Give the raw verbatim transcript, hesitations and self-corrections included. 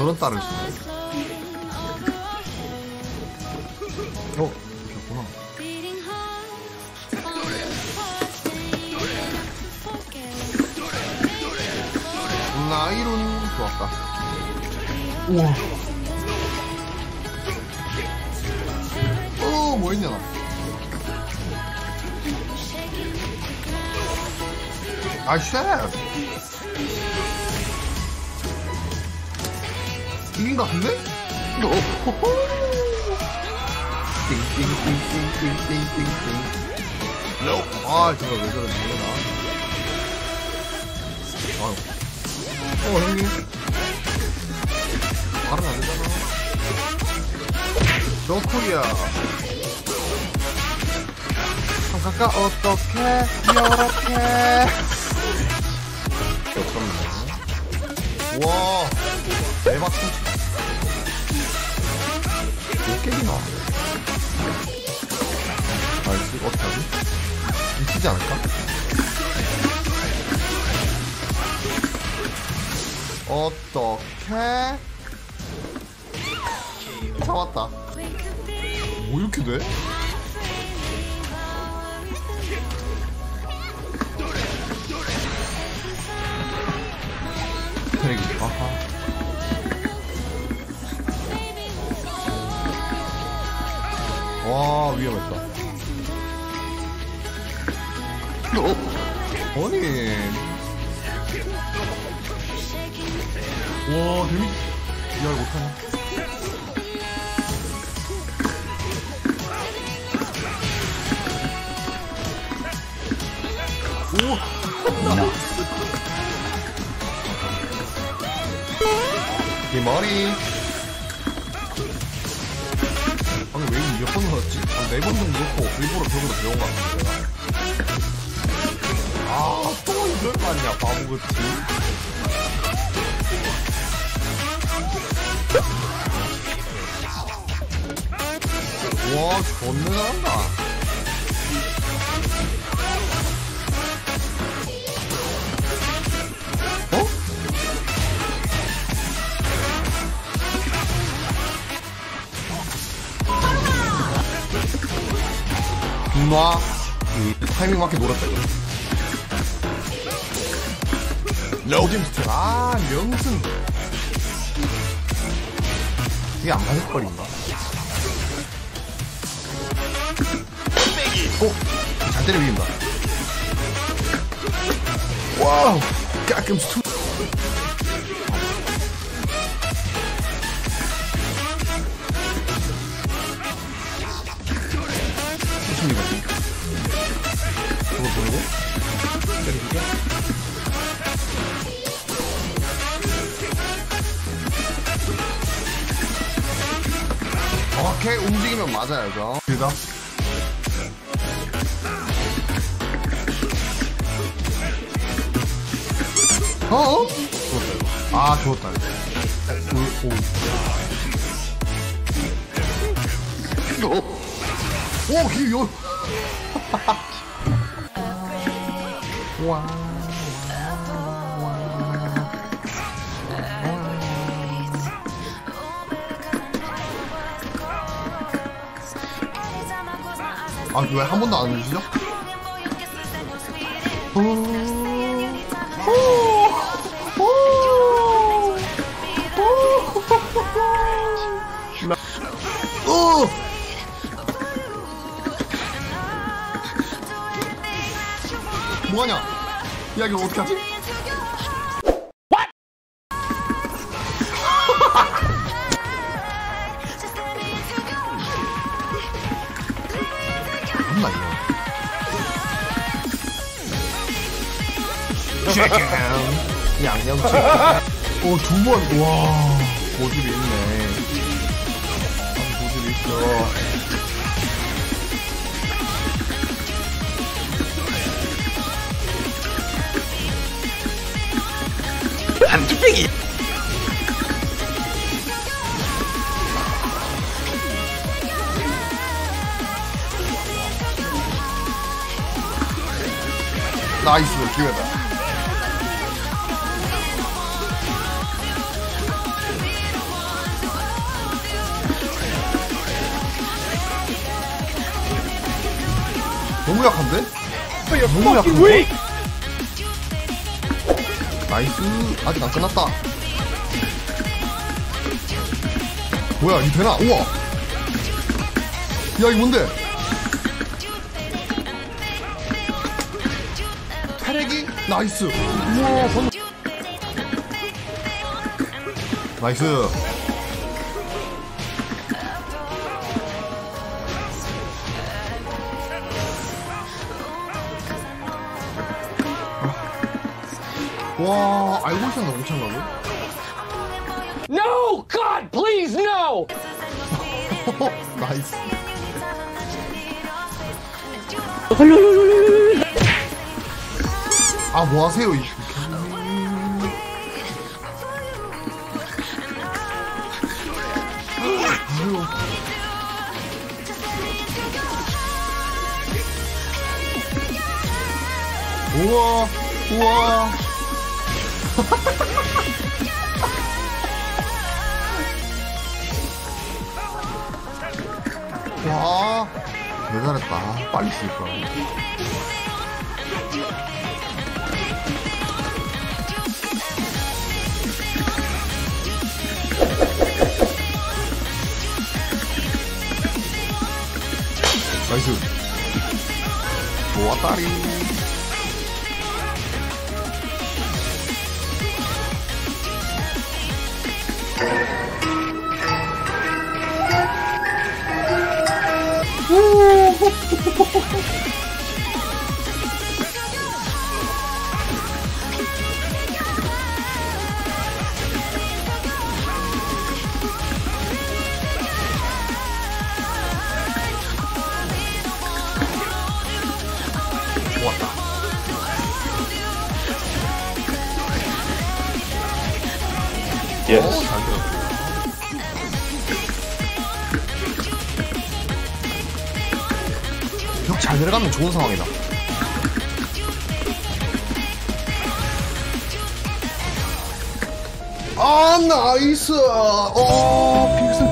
저런 딸을 있어. 어, 그렇구나. 나이론 좋았다. 우와. 어, 뭐 했냐 나. 아, 쉣! 이긴 것 같은데? 오호호! 띵띵띵띵띵띵띵. 노! 아, 제가 왜 저러지? 나. 아유. 어, 형님. 말은 안 되잖아. 너 코리아. 가까 어떡해? 요렇게. 없었네. 와, 대박 춤추다. 몇 개이나? 알지? 어떻게 하지? 미치지 않을까? 어떡해? 참았다. 뭐 이렇게 돼? 아하. 와, 위험했다. 어? 아니. 와, 재밌. 야, 못하네. 오. 이 머리. 아니 왜 이거 몇 번 넣었지? 네 번도 넣고 일부러 벽으로 배운 거 같은데. 아, 또 이럴 거 아니야, 바보같이. 와, 존나 잘한다. 와, 타이밍 맞게 놀았다. 노잼스트. 아, 명승. 이게 안 맞을 거리인가? 오, 잘 때려 비긴다. 와우, 가끔스투. 오케이, 움직이면 맞아야죠. 그다. 어? 좋았다. 아, 좋았다. 오, 오. 오, 귀여워. 와, 아, 왜 한 번도 안 주시죠? 오, 오, 오, 오, 오. 뭐하냐? 야, 이거 어떻게 하지? What? 겁나 이거. 치킨. 양념치킨. 오, 두 번. 와, 고집이 있네. 고집이 있어. I'm too big. Nice, we're together. 너무 약한데? 너무 약한데? 나이스. 아직 안 끝났다. 뭐야 이 되나? 우와. 야 이거 뭔데? 패레기? 나이스. 우와 번... 나이스. 와, 알고 있었나 못 참가고? No, God, please, no. 나이스. 아, 뭐 하세요 이. 우와, 우와. 와, 대단했다. 빨리 쓸 거야. 나이스. 좋았다리. 좋았다. Yes. 잘 들어가면 좋은 상황이다. 아 나이스. 어 필승.